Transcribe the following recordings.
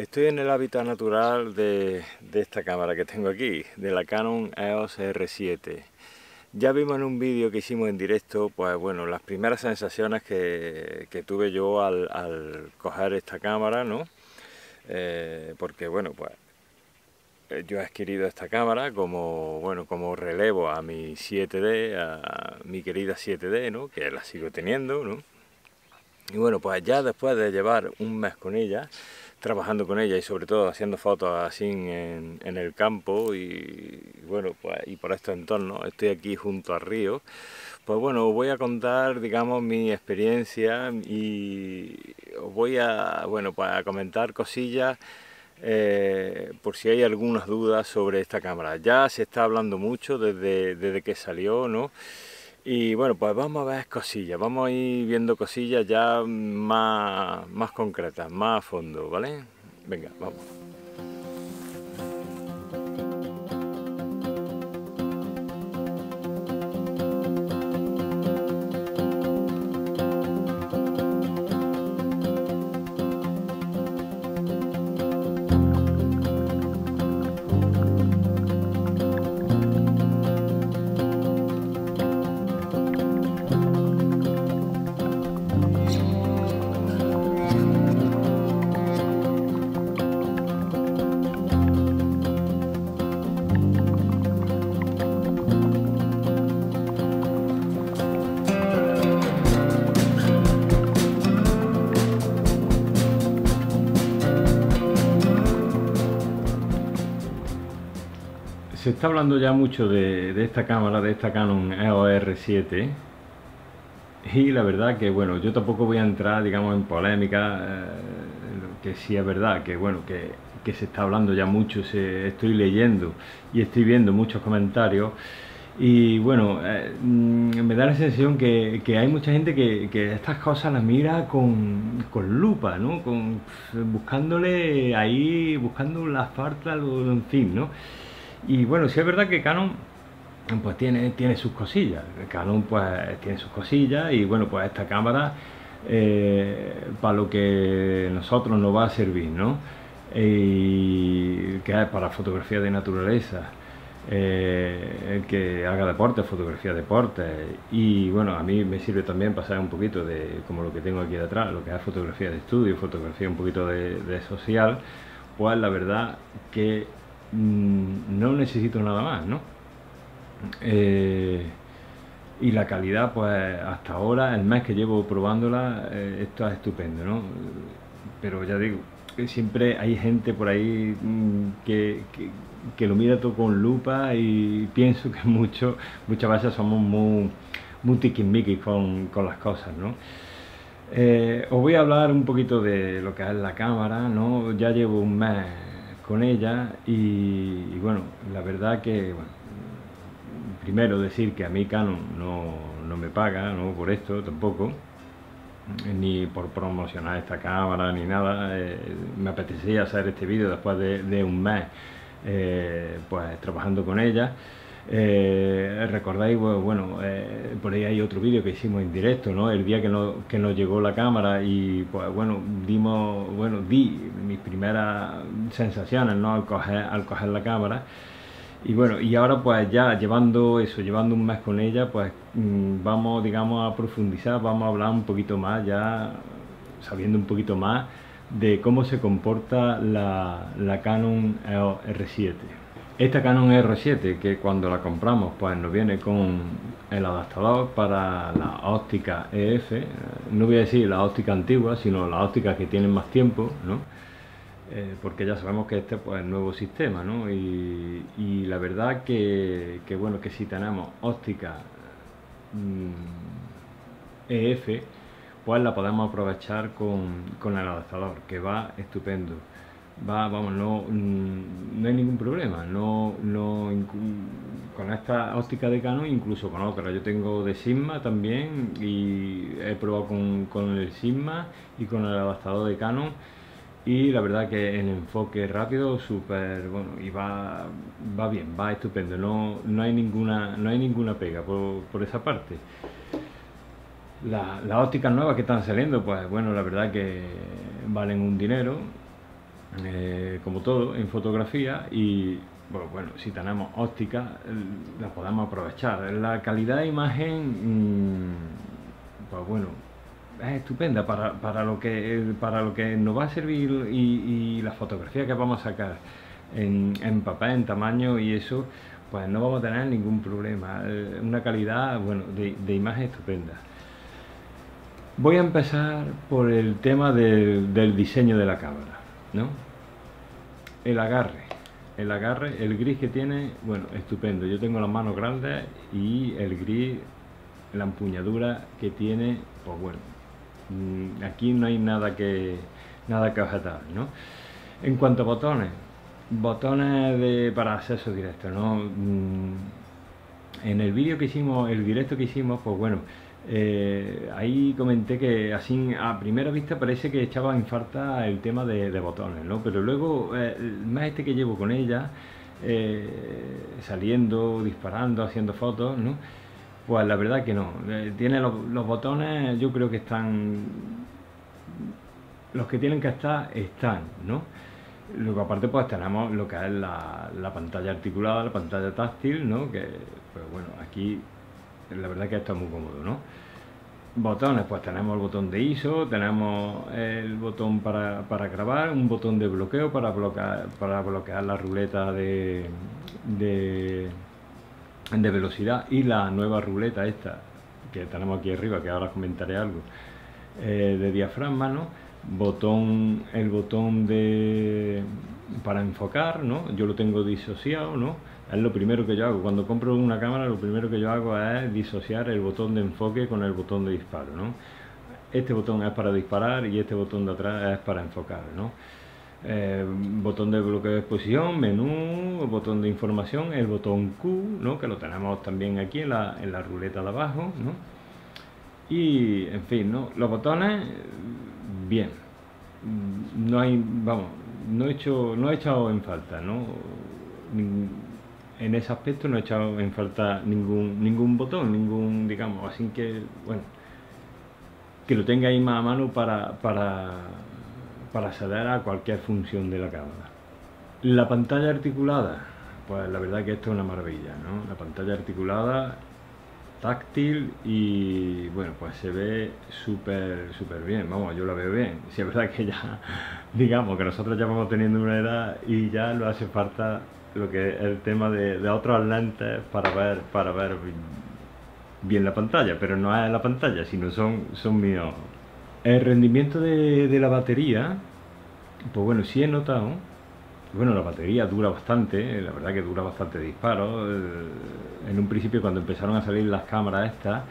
Estoy en el hábitat natural de esta cámara que tengo aquí, de la Canon EOS R7. Ya vimos en un vídeo que hicimos en directo, pues bueno, las primeras sensaciones que tuve yo al coger esta cámara, ¿no? Porque bueno, pues yo he adquirido esta cámara como, bueno, como relevo a mi 7D, a mi querida 7D, ¿no? Que la sigo teniendo, ¿no? Y bueno, pues ya después de llevar un mes con ella, trabajando con ella y sobre todo haciendo fotos así en el campo y bueno, pues y por estos entornos, estoy aquí junto al río, pues bueno, os voy a contar, digamos, mi experiencia y os voy a, bueno, pues a comentar cosillas por si hay algunas dudas sobre esta cámara. Ya se está hablando mucho desde que salió, ¿no? Y bueno, pues vamos a ver cosillas, vamos a ir viendo cosillas ya más concretas, más a fondo, ¿vale? Venga, vamos. Se está hablando ya mucho de esta cámara, de esta Canon EOS R7, y la verdad que bueno, yo tampoco voy a entrar, digamos, en polémica, que sí es verdad que bueno, que se está hablando ya mucho, estoy leyendo y estoy viendo muchos comentarios y bueno, me da la sensación que hay mucha gente que estas cosas las mira con lupa, ¿no? Buscándole ahí, buscando las faltas, en fin, ¿no? Y bueno, sí es verdad que Canon pues tiene sus cosillas. Canon pues tiene sus cosillas y bueno, pues esta cámara para lo que nosotros nos va a servir, ¿no? Que es para fotografía de naturaleza, que haga deporte, fotografía de deporte. Y bueno, a mí me sirve también pasar un poquito de, como lo que tengo aquí detrás, lo que es fotografía de estudio, fotografía un poquito de social. Pues la verdad que no necesito nada más, ¿no? Y la calidad, pues hasta ahora, el mes que llevo probándola, esto es estupendo, ¿no? Pero ya digo, siempre hay gente por ahí que lo mira todo con lupa y pienso que muchas veces somos muy tiquismiquis con las cosas, ¿no? Os voy a hablar un poquito de lo que es la cámara, ¿no? Ya llevo un mes con ella y bueno, la verdad que bueno, primero decir que a mí Canon no me paga, no por esto tampoco, ni por promocionar esta cámara ni nada. Me apetecía hacer este vídeo después de un mes pues trabajando con ella. Recordáis, bueno, por ahí hay otro vídeo que hicimos en directo, ¿no? El día que nos llegó la cámara y pues bueno, di mis primeras sensaciones, ¿no? Al coger la cámara. Y bueno, y ahora pues ya llevando un mes con ella, pues vamos, digamos, a profundizar, vamos a hablar un poquito más, ya sabiendo un poquito más de cómo se comporta la Canon EOS R7. Esta Canon R7, que cuando la compramos pues nos viene con el adaptador para la óptica EF, no voy a decir la óptica antigua, sino las ópticas que tienen más tiempo, ¿no? Porque ya sabemos que este pues, es el nuevo sistema, ¿no? Y la verdad que bueno, que si tenemos óptica EF, pues la podemos aprovechar con el adaptador, que va estupendo. Vamos, no hay ningún problema, con esta óptica de Canon, incluso con otra. Yo tengo de Sigma también y he probado con el Sigma y con el adaptador de Canon y la verdad que el enfoque rápido, súper bueno y va bien, va estupendo, no hay ninguna pega por esa parte. Las ópticas nuevas que están saliendo, pues bueno, la verdad que valen un dinero. como todo en fotografía, y bueno, si tenemos óptica la podemos aprovechar. La calidad de imagen, pues bueno, es estupenda para lo que nos va a servir, y la fotografía que vamos a sacar en papel, en tamaño y eso, pues no vamos a tener ningún problema. Una calidad, bueno, de imagen estupenda. Voy a empezar por el tema del diseño de la cámara, ¿no? El agarre, el gris que tiene, bueno, estupendo. Yo tengo las manos grandes y el gris, la empuñadura que tiene, pues bueno, aquí no hay nada que objetar, ¿no? En cuanto a botones para acceso directo, ¿no? En el vídeo que hicimos, el directo que hicimos, pues bueno, ahí comenté que así a primera vista parece que echaba en falta el tema de botones, ¿no? Pero luego, más este que llevo con ella, saliendo, disparando, haciendo fotos, ¿no? Pues la verdad que no. Tiene los botones, yo creo que están... los que tienen que estar, están, ¿no? Luego aparte pues tenemos lo que es la pantalla articulada, la pantalla táctil, ¿no? Que, pues bueno, aquí la verdad que esto es muy cómodo, ¿no? Botones, pues tenemos el botón de ISO, tenemos el botón para grabar, un botón de bloqueo para bloquear la ruleta de velocidad, y la nueva ruleta esta que tenemos aquí arriba, que ahora os comentaré algo, de diafragma, ¿no? El botón de para enfocar, ¿no? Yo lo tengo disociado, ¿no? Es lo primero que yo hago cuando compro una cámara, lo primero que yo hago es disociar el botón de enfoque con el botón de disparo, ¿no? Este botón es para disparar y este botón de atrás es para enfocar, ¿no? Botón de bloqueo de exposición, menú, botón de información, el botón Q, ¿no? Que lo tenemos también aquí en la ruleta de abajo, ¿no? Y en fin, ¿no? Los botones, bien, no he echado en falta, ¿no? En ese aspecto no he echado en falta ningún botón, ningún, digamos, así que, bueno, que lo tenga ahí más a mano para acceder a cualquier función de la cámara. La pantalla articulada, pues la verdad que esto es una maravilla, ¿no? La pantalla articulada, táctil, y bueno, pues se ve súper bien, vamos, yo la veo bien. Si es verdad que ya, digamos que nosotros ya vamos teniendo una edad y ya nos hace falta lo que es el tema de otros lentes para ver bien la pantalla, pero no es la pantalla, sino son míos. El rendimiento de la batería, pues bueno, sí he notado, bueno, la batería dura bastante, la verdad que dura bastante disparos. En un principio, cuando empezaron a salir las cámaras estas,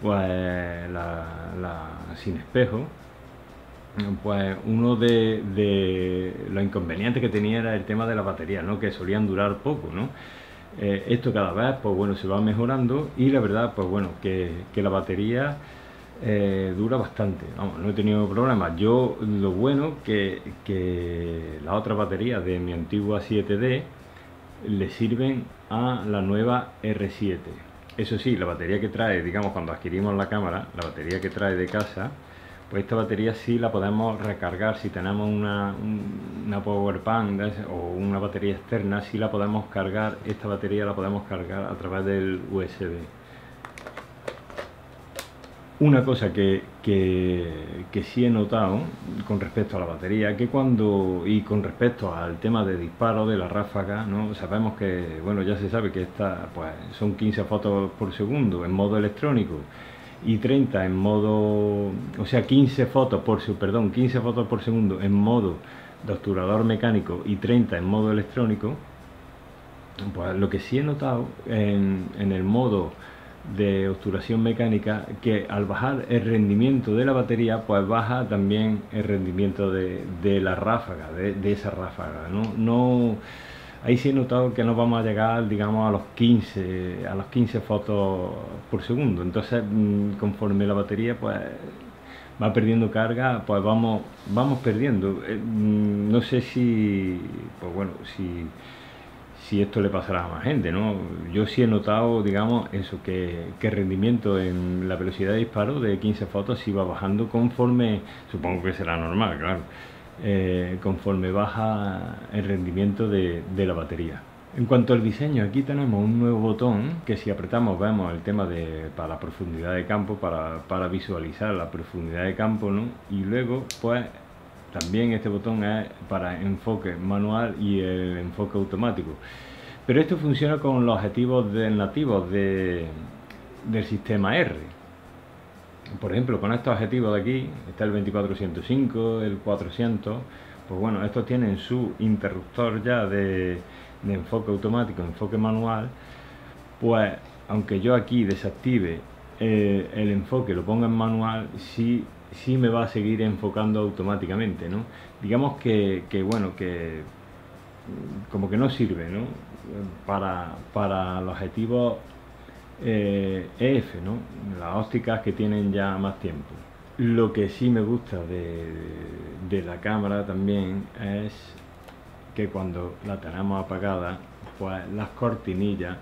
pues la sin espejo, pues uno de los inconvenientes que tenía era el tema de la batería, ¿no? Que solían durar poco, ¿no? Esto cada vez, pues bueno, se va mejorando, y la verdad, pues bueno, que la batería... dura bastante, vamos, no he tenido problemas. Yo, lo bueno que las otras baterías de mi antigua 7D le sirven a la nueva R7. Eso sí, la batería que trae, digamos, cuando adquirimos la cámara, la batería que trae de casa, pues esta batería sí la podemos recargar. Si tenemos una power bank o una batería externa, sí la podemos cargar. Esta batería la podemos cargar a través del USB. Una cosa que sí he notado con respecto a la batería, que cuando, y con respecto al tema de disparo, de la ráfaga, ¿no? Sabemos que, bueno, ya se sabe que esta, pues, son 15 fotos por segundo en modo electrónico y 30 en modo, o sea, 15 fotos por segundo en modo de obturador mecánico y 30 en modo electrónico. Pues lo que sí he notado en el modo de obturación mecánica, que al bajar el rendimiento de la batería, pues baja también el rendimiento de la ráfaga, de esa ráfaga, ¿no? No, ahí sí he notado que no vamos a llegar, digamos, a los 15 fotos por segundo. Entonces, conforme la batería pues va perdiendo carga, pues vamos perdiendo. No sé si, pues bueno, si esto le pasará a más gente, ¿no? Yo sí he notado, digamos, eso, que el rendimiento en la velocidad de disparo de 15 fotos sí va bajando conforme, supongo que será normal, claro, conforme baja el rendimiento de la batería. En cuanto al diseño, aquí tenemos un nuevo botón que si apretamos vemos el tema para la profundidad de campo, para visualizar la profundidad de campo, ¿no? Y luego pues también este botón es para enfoque manual y el enfoque automático. Pero esto funciona con los objetivos nativos del sistema R. Por ejemplo, con estos objetivos de aquí, está el 24-105, el 400, pues bueno, estos tienen su interruptor ya de enfoque automático, enfoque manual. Pues aunque yo aquí desactive el enfoque, lo ponga en manual, sí me va a seguir enfocando automáticamente, ¿no? Digamos que bueno, que como que no sirve, ¿no? Para los objetivos EF, ¿no? Las ópticas que tienen ya más tiempo. Lo que sí me gusta de la cámara también es que cuando la tenemos apagada, pues las cortinillas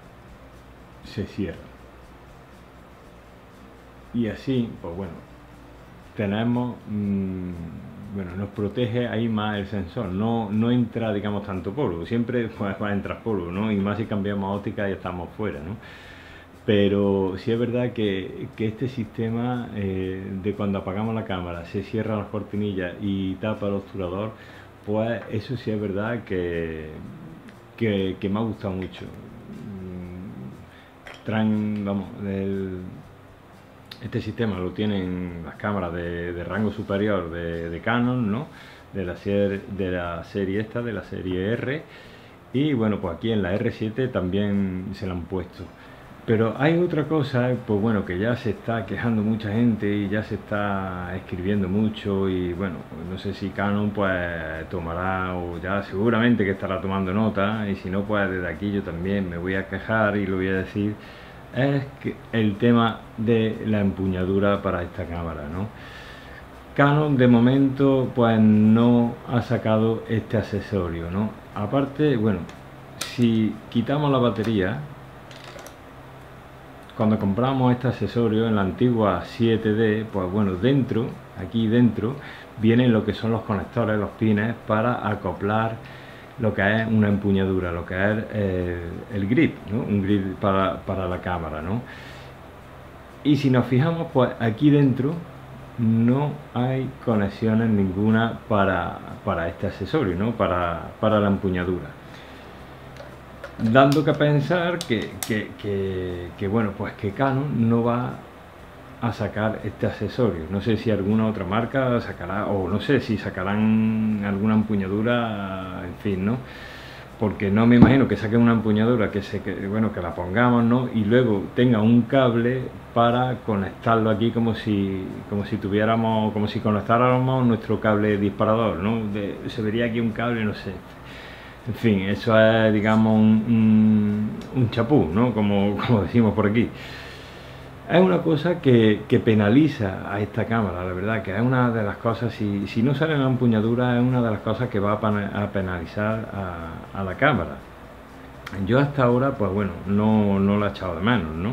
se cierran. Y así, pues bueno, tenemos, bueno, nos protege ahí más el sensor, no entra, digamos, tanto polvo, siempre pues va a entrar polvo, ¿no? Y más si cambiamos óptica y estamos fuera, ¿no? Pero sí es verdad que este sistema de cuando apagamos la cámara, se cierran las cortinillas y tapa el obturador, pues eso sí es verdad que me ha gustado mucho. Traen, vamos, este sistema lo tienen las cámaras de rango superior de Canon, ¿no? De la serie R. Y bueno, pues aquí en la R7 también se la han puesto. Pero hay otra cosa, pues bueno, que ya se está quejando mucha gente y ya se está escribiendo mucho y bueno, no sé si Canon pues tomará o ya seguramente que estará tomando nota, y si no pues desde aquí yo también me voy a quejar y lo voy a decir, es que el tema de la empuñadura para esta cámara, ¿no? Canon de momento pues no ha sacado este accesorio, ¿no? Aparte, bueno, si quitamos la batería, cuando compramos este accesorio en la antigua 7D, pues bueno, dentro, aquí dentro, vienen lo que son los conectores, los pines, para acoplar lo que es una empuñadura, lo que es el grip, ¿no? Un grip para la cámara, ¿no? Y si nos fijamos, pues aquí dentro no hay conexiones ninguna para este accesorio, ¿no? Para la empuñadura. Dando que pensar que bueno, pues que Canon no va a sacar este accesorio. No sé si alguna otra marca sacará, o no sé si sacarán alguna empuñadura, en fin, ¿no? Porque no me imagino que saquen una empuñadura bueno, que la pongamos, ¿no? Y luego tenga un cable para conectarlo aquí como si tuviéramos, como si conectáramos nuestro cable disparador, ¿no? Se vería aquí un cable, no sé. En fin, eso es, digamos, un chapú, ¿no? Como decimos por aquí. Es una cosa que penaliza a esta cámara, la verdad, que es una de las cosas, si no sale la empuñadura, es una de las cosas que va a penalizar a la cámara. Yo hasta ahora, pues bueno, no la he echado de menos, ¿no?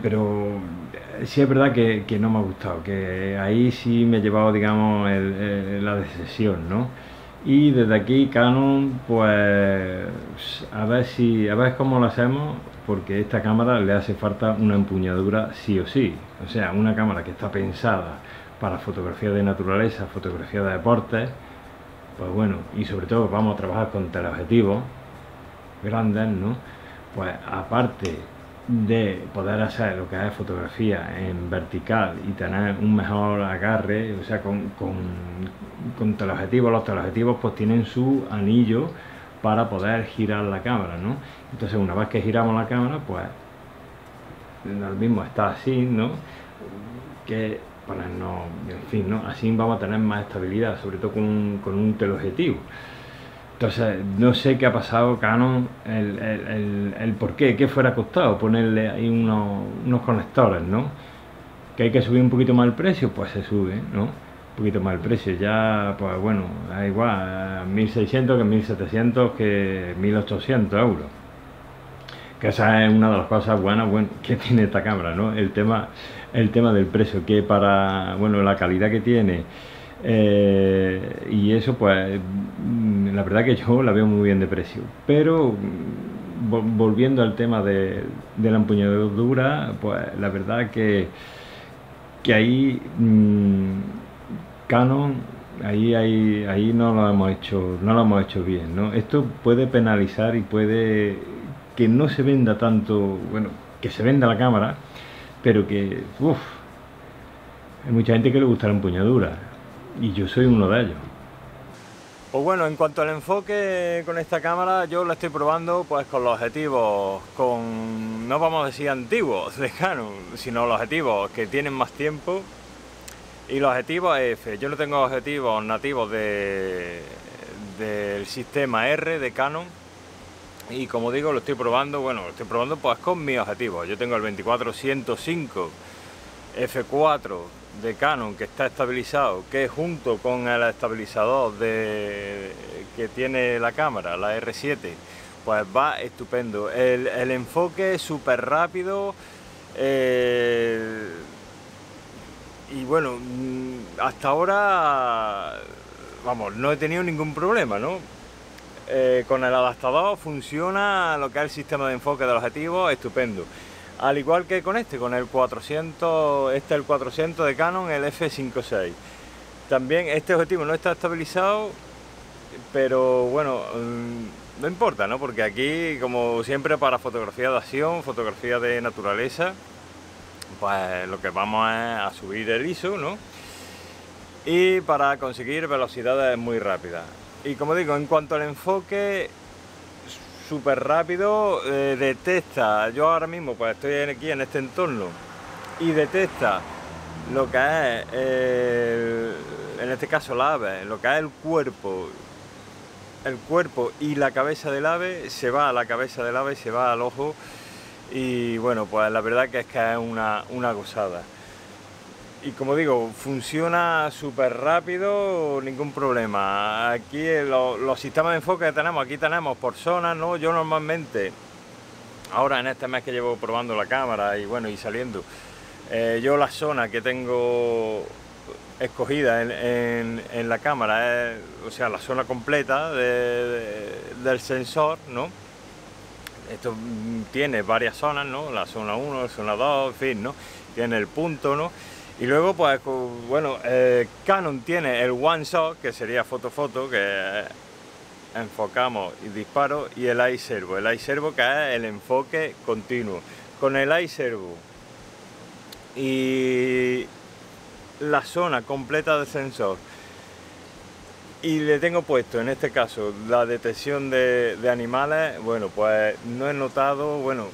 Pero sí es verdad que no me ha gustado, que ahí sí me he llevado, digamos, la decepción, ¿no? Y desde aquí Canon, pues a ver cómo lo hacemos, porque a esta cámara le hace falta una empuñadura sí o sí. O sea, una cámara que está pensada para fotografía de naturaleza, fotografía de deportes, pues bueno, y sobre todo vamos a trabajar con teleobjetivos grandes, ¿no? Pues aparte de poder hacer lo que es fotografía en vertical y tener un mejor agarre, o sea, con teleobjetivos, los teleobjetivos pues tienen su anillo para poder girar la cámara, ¿no? Entonces una vez que giramos la cámara, pues lo mismo está así, ¿no? Que ponernos, en fin, ¿no? Así vamos a tener más estabilidad, sobre todo con un teleobjetivo. Entonces, no sé qué ha pasado, Canon, el por qué, qué fuera costado ponerle ahí unos conectores, ¿no? Que hay que subir un poquito más el precio, pues se sube, ¿no? Un poquito más el precio, ya, pues bueno, da igual, 1.600 que 1.700 que 1.800 euros. Que esa es una de las cosas buenas, bueno, que tiene esta cámara, ¿no? El tema del precio, que para, bueno, la calidad que tiene, Y eso, pues la verdad que yo la veo muy bien de precio. Pero volviendo al tema de la empuñadura, pues la verdad que ahí Canon, ahí no lo hemos hecho bien, ¿no? Esto puede penalizar y puede que no se venda tanto, bueno, que se venda la cámara, pero que hay mucha gente que le gusta la empuñadura y yo soy uno de ellos. Pues bueno, en cuanto al enfoque con esta cámara, yo la estoy probando pues con los objetivos, con, no vamos a decir antiguos de Canon, sino los objetivos que tienen más tiempo y los objetivos EF. Yo no tengo objetivos nativos del sistema R de Canon y, como digo, lo estoy probando, bueno, lo estoy probando pues con mis objetivos. Yo tengo el 24-105 F4 de Canon, que está estabilizado, que junto con el estabilizador que tiene la cámara, la R7, pues va estupendo. El enfoque es súper rápido, y bueno, hasta ahora, vamos, no he tenido ningún problema, ¿no? Con el adaptador funciona lo que es el sistema de enfoque del objetivo estupendo. Al igual que con este, con el 400, este es el 400 de Canon, el F56. También este objetivo no está estabilizado, pero bueno, no importa, ¿no? Porque aquí, como siempre, para fotografía de acción, fotografía de naturaleza, pues lo que vamos es a subir el ISO, ¿no? Y para conseguir velocidades muy rápidas. Y como digo, en cuanto al enfoque, súper rápido, detecta, yo ahora mismo pues estoy aquí en este entorno y detecta lo que es, en este caso la ave, lo que es el cuerpo y la cabeza del ave, se va a la cabeza del ave, se va al ojo y bueno, pues la verdad que es una gozada. Y como digo, funciona súper rápido, ningún problema. Aquí los sistemas de enfoque que tenemos, aquí tenemos por zonas, ¿no? Yo normalmente, ahora en este mes que llevo probando la cámara y bueno, y saliendo, yo la zona que tengo escogida en la cámara, o sea, la zona completa del sensor, ¿no? Esto tiene varias zonas, ¿no? La zona 1, la zona 2, en fin, ¿no? Tiene el punto, ¿no? Y luego, pues, bueno, Canon tiene el One Shot, que sería foto-foto, que enfocamos y disparo, y el I-Servo. El I-Servo, que es el enfoque continuo. Con el I-Servo y la zona completa del sensor, y le tengo puesto, en este caso, la detección de animales, bueno, pues no he notado, bueno,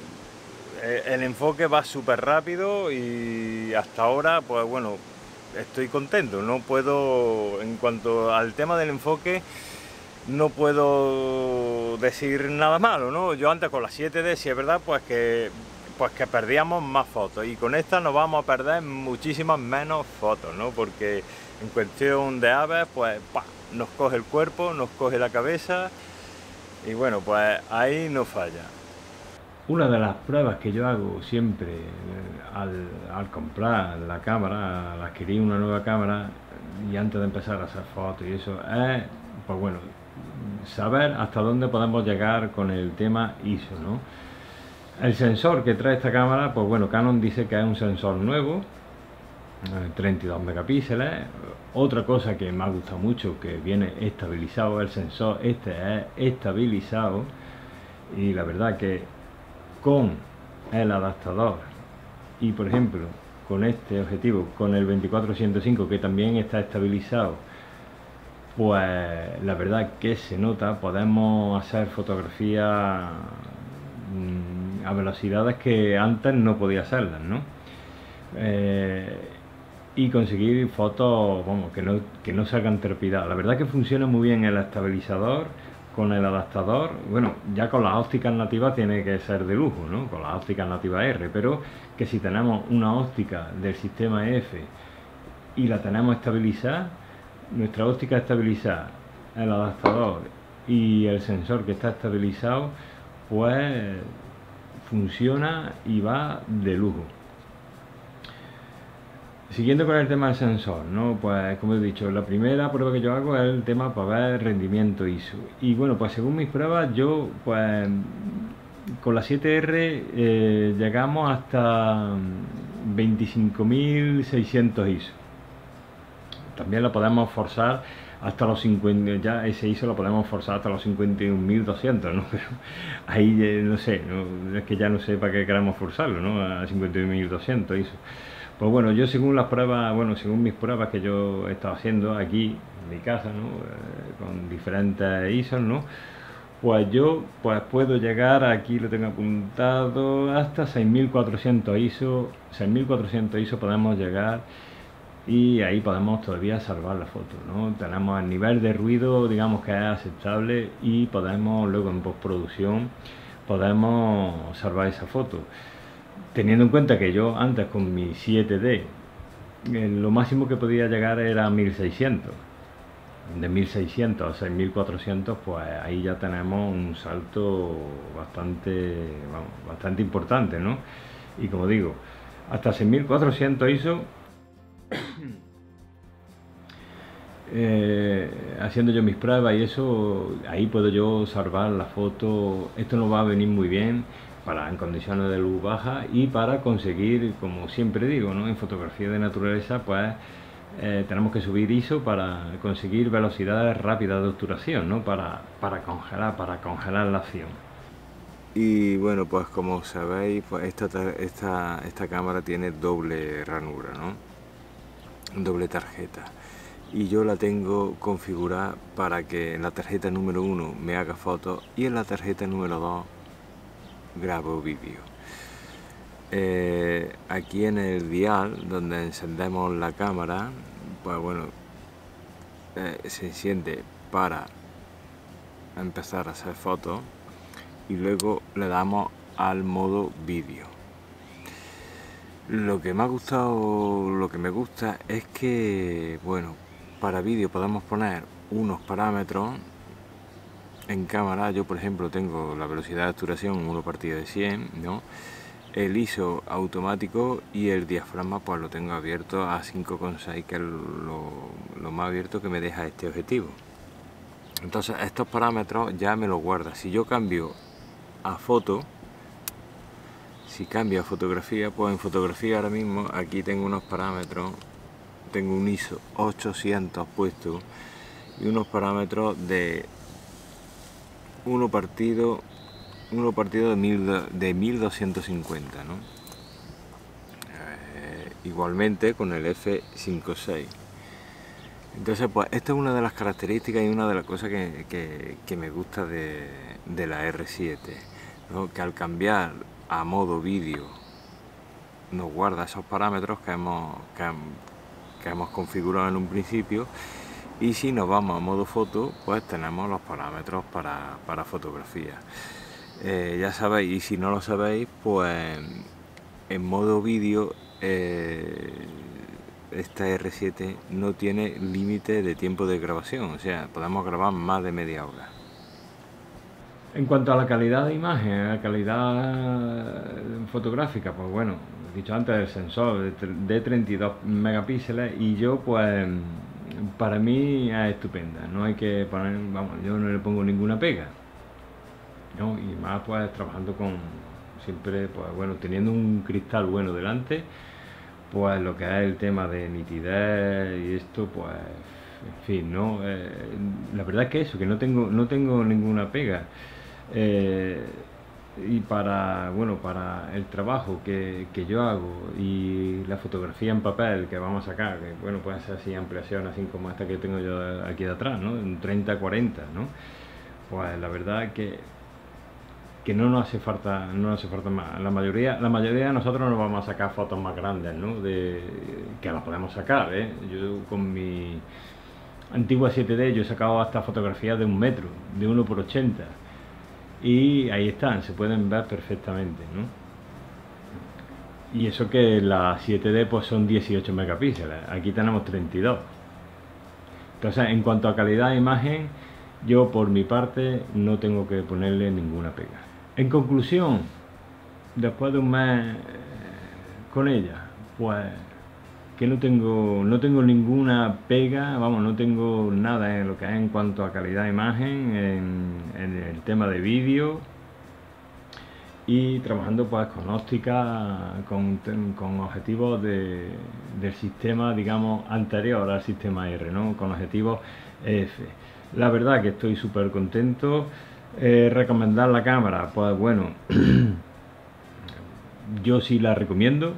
el enfoque va súper rápido y hasta ahora, pues bueno, estoy contento. No puedo, en cuanto al tema del enfoque, no puedo decir nada malo, ¿no? Yo antes con la 7D, si es verdad, pues que perdíamos más fotos, y con esta nos vamos a perder muchísimas menos fotos, ¿no? Porque en cuestión de aves, pues ¡pah!, nos coge el cuerpo, nos coge la cabeza y bueno, pues ahí no falla. Una de las pruebas que yo hago siempre al comprar la cámara, al adquirir una nueva cámara y antes de empezar a hacer fotos y eso, es, pues bueno, saber hasta dónde podemos llegar con el tema ISO, ¿no? El sensor que trae esta cámara, pues bueno, Canon dice que es un sensor nuevo, 32 megapíxeles. Otra cosa que me ha gustado mucho, que viene estabilizado el sensor, este es estabilizado, y la verdad que con el adaptador y, por ejemplo, con este objetivo, con el 24-105, que también está estabilizado, pues la verdad que se nota. Podemos hacer fotografías a velocidades que antes no podía hacerlas, ¿no? Y conseguir fotos, vamos, que no salgan trepidadas. La verdad que funciona muy bien el estabilizador. Con el adaptador, bueno, ya con las ópticas nativas tiene que ser de lujo, ¿no? Con las ópticas nativas R, pero que si tenemos una óptica del sistema EF y la tenemos estabilizada, nuestra óptica estabilizada, el adaptador y el sensor que está estabilizado, pues funciona y va de lujo. Siguiendo con el tema del sensor, ¿no? Pues como he dicho, la primera prueba que yo hago es el tema para ver el rendimiento ISO. Y bueno, pues según mis pruebas, yo pues con la 7R llegamos hasta 25.600 ISO. También lo podemos forzar hasta los 50, ya ese ISO lo podemos forzar hasta los 51.200, ¿no? Pero ahí no sé, no, es que ya no sé para qué queramos forzarlo, ¿no? A 51.200 ISO. Pues bueno, yo según las pruebas, bueno, según mis pruebas que yo he estado haciendo aquí en mi casa, ¿no? Con diferentes ISOs, ¿no? Pues yo pues puedo llegar, aquí lo tengo apuntado, hasta 6.400 ISO, 6.400 ISO podemos llegar y ahí podemos todavía salvar la foto, ¿no? Tenemos el nivel de ruido, digamos que es aceptable y podemos luego en postproducción, podemos salvar esa foto. Teniendo en cuenta que yo antes con mi 7D lo máximo que podía llegar era 1600, de 1600 a 6400, pues ahí ya tenemos un salto bastante, bueno, bastante importante, ¿no? Y como digo, hasta 6400 ISO, haciendo yo mis pruebas y eso, ahí puedo yo salvar la foto. Esto nos va a venir muy bien para en condiciones de luz baja y para conseguir, como siempre digo, ¿no? En fotografía de naturaleza pues tenemos que subir ISO para conseguir velocidades rápidas de obturación, ¿no? para congelar la acción. Y bueno, pues como sabéis, pues esta cámara tiene doble ranura, ¿no? Doble tarjeta. Y yo la tengo configurada para que en la tarjeta número 1 me haga fotos y en la tarjeta número 2 grabo vídeo. Aquí en el dial donde encendemos la cámara, pues bueno, se enciende para empezar a hacer fotos y luego le damos al modo vídeo. Lo que me ha gustado, lo que me gusta es que, bueno, para vídeo podemos poner unos parámetros. En cámara yo, por ejemplo, tengo la velocidad de obturación 1/100, ¿no? El ISO automático y el diafragma pues lo tengo abierto a 5,6, que es lo más abierto que me deja este objetivo. Entonces estos parámetros ya me los guarda. Si yo cambio a foto, si cambio a fotografía, pues en fotografía ahora mismo aquí tengo unos parámetros, tengo un ISO 800 puesto y unos parámetros de 1/1250, ¿no? Igualmente con el F56. Entonces pues esta es una de las características y una de las cosas que me gusta de la R7, ¿no? Que al cambiar a modo vídeo nos guarda esos parámetros que hemos configurado en un principio. Y si nos vamos a modo foto, pues tenemos los parámetros para fotografía. Ya sabéis, y si no lo sabéis, pues en modo vídeo esta R7 no tiene límite de tiempo de grabación, o sea, podemos grabar más de media hora. En cuanto a la calidad de imagen, la calidad fotográfica, pues bueno, he dicho antes, el sensor de 32 megapíxeles y yo pues para mí es estupenda, no hay que poner, vamos, yo no le pongo ninguna pega, ¿no? Y más pues trabajando con, siempre pues bueno, teniendo un cristal bueno delante, pues lo que es el tema de nitidez y esto pues, en fin, ¿no? La verdad es que eso, que no tengo ninguna pega. Y para, bueno, para el trabajo que yo hago y la fotografía en papel que vamos a sacar, que bueno, puede ser así ampliación, así como esta que tengo yo aquí de atrás, ¿no? Un 30-40, ¿no? Pues la verdad que no nos hace falta más. La mayoría de nosotros nos vamos a sacar fotos más grandes, ¿no? Que las podemos sacar, ¿eh? Yo con mi antigua 7D yo he sacado hasta fotografías de 1 metro, de 1x80. Y ahí están, se pueden ver perfectamente, ¿no? Y eso que la 7D pues son 18 megapíxeles, aquí tenemos 32. Entonces, en cuanto a calidad de imagen, yo por mi parte no tengo que ponerle ninguna pega. En conclusión, después de un mes con ella, pues que no tengo ninguna pega, vamos, no tengo nada en lo que es en cuanto a calidad de imagen, en el tema de vídeo, y trabajando pues con óptica, con objetivos del sistema, digamos, anterior al sistema R, ¿no? Con objetivos EF. La verdad que estoy súper contento. Recomendar la cámara, pues bueno, yo sí la recomiendo.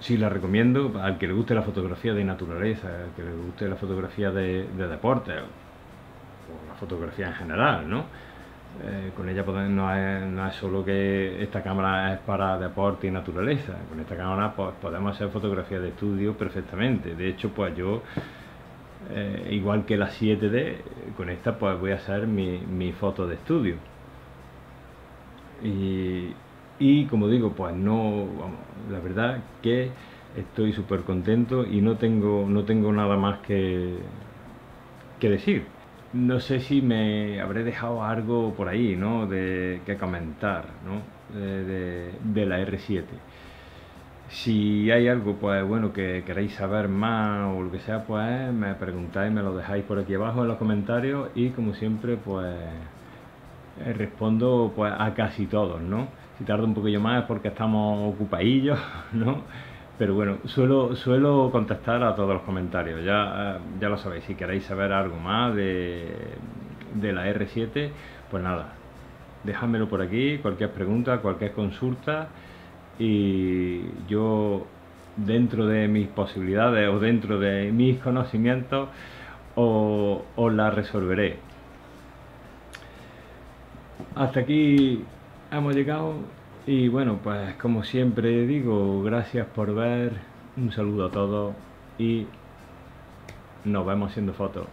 Sí la recomiendo al que le guste la fotografía de naturaleza, al que le guste la fotografía de deporte, o la fotografía en general, ¿no? Con ella pues, no es solo que esta cámara es para deporte y naturaleza. Con esta cámara pues, podemos hacer fotografía de estudio perfectamente. De hecho, pues yo, igual que la 7D, con esta pues voy a hacer mi foto de estudio. Y como digo, pues no, vamos, la verdad que estoy súper contento y no tengo nada más que decir. No sé si me habré dejado algo por ahí, ¿no? Que comentar, ¿no? De la R7. Si hay algo, pues bueno, que queréis saber más o lo que sea, pues me preguntáis, me lo dejáis por aquí abajo en los comentarios, y como siempre, pues respondo pues a casi todos, ¿no? Si tarda un poquillo más es porque estamos ocupadillos, ¿no? Pero bueno, suelo contestar a todos los comentarios, ya lo sabéis. Si queréis saber algo más de la R7, pues nada, dejadmelo por aquí, cualquier pregunta, cualquier consulta, y yo, dentro de mis posibilidades o dentro de mis conocimientos, os la resolveré. Hasta aquí hemos llegado, y bueno, pues como siempre digo, gracias por ver, un saludo a todos y nos vemos haciendo fotos.